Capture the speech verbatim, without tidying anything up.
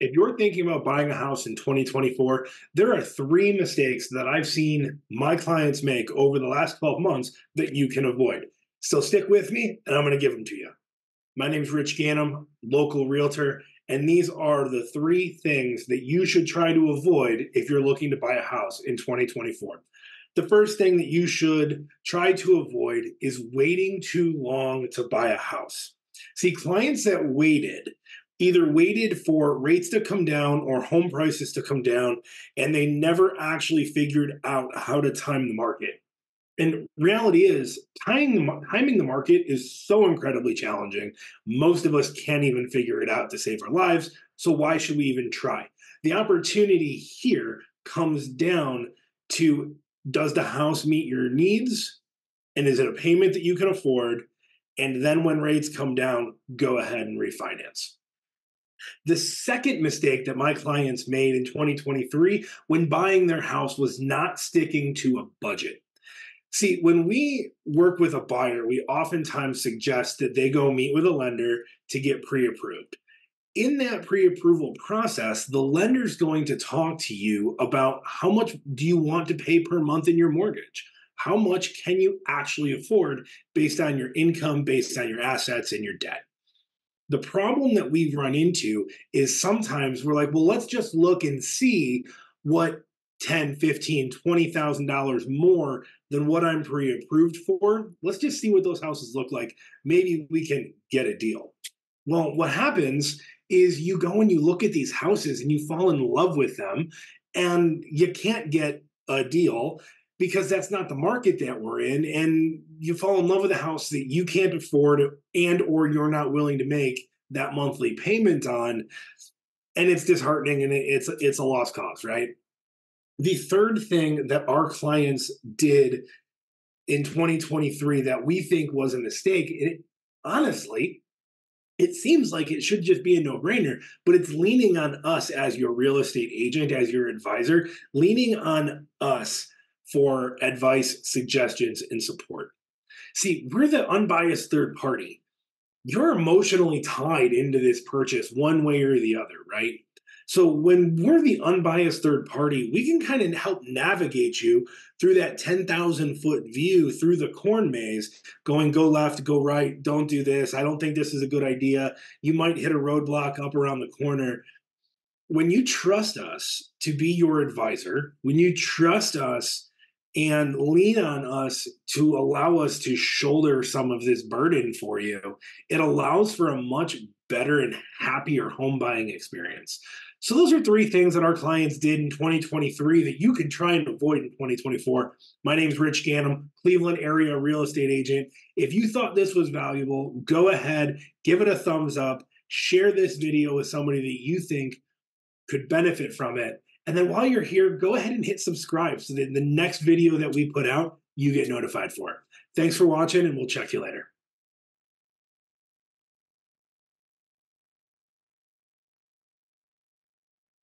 If you're thinking about buying a house in twenty twenty-four, there are three mistakes that I've seen my clients make over the last twelve months that you can avoid. So stick with me and I'm going to give them to you. My name is Rich Ganim, local realtor, and these are the three things that you should try to avoid if you're looking to buy a house in twenty twenty-four. The first thing that you should try to avoid is waiting too long to buy a house. See, clients that waited either waited for rates to come down or home prices to come down, and they never actually figured out how to time the market. And reality is, timing the market is so incredibly challenging. Most of us can't even figure it out to save our lives, so why should we even try? The opportunity here comes down to, does the house meet your needs, and is it a payment that you can afford? And then when rates come down, go ahead and refinance. The second mistake that my clients made in twenty twenty-three when buying their house was not sticking to a budget. See, when we work with a buyer, we oftentimes suggest that they go meet with a lender to get pre-approved. In that pre-approval process, the lender's going to talk to you about how much do you want to pay per month in your mortgage? How much can you actually afford based on your income, based on your assets and your debt? The problem that we've run into is sometimes we're like, well, let's just look and see what ten, fifteen, twenty thousand dollars more than what I'm pre-approved for. Let's just see what those houses look like. Maybe we can get a deal. Well, what happens is you go and you look at these houses and you fall in love with them and you can't get a deal because that's not the market that we're in, and you fall in love with a house that you can't afford and or you're not willing to make that monthly payment on, and it's disheartening and it's, it's a lost cause, right? The third thing that our clients did in twenty twenty-three that we think was a mistake, it, honestly, it seems like it should just be a no-brainer, but it's leaning on us as your real estate agent, as your advisor, leaning on us for advice, suggestions, and support. See, we're the unbiased third party. You're emotionally tied into this purchase one way or the other, right? So when we're the unbiased third party, we can kind of help navigate you through that ten thousand foot view through the corn maze, going go left, go right, don't do this, I don't think this is a good idea, you might hit a roadblock up around the corner. When you trust us to be your advisor, when you trust us and lean on us to allow us to shoulder some of this burden for you, it allows for a much better and happier home buying experience. So those are three things that our clients did in twenty twenty-three that you can try and avoid in twenty twenty-four. My name is Rich Ganim, Cleveland area real estate agent. If you thought this was valuable, go ahead, give it a thumbs up, share this video with somebody that you think could benefit from it. And then while you're here, go ahead and hit subscribe so that the next video that we put out, you get notified for it. Thanks for watching, and we'll check you later.